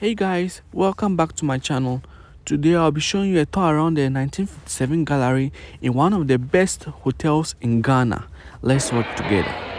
Hey guys, welcome back to my channel. Today I'll be showing you a tour around the 1957 gallery in one of the best hotels in Ghana. Let's work together.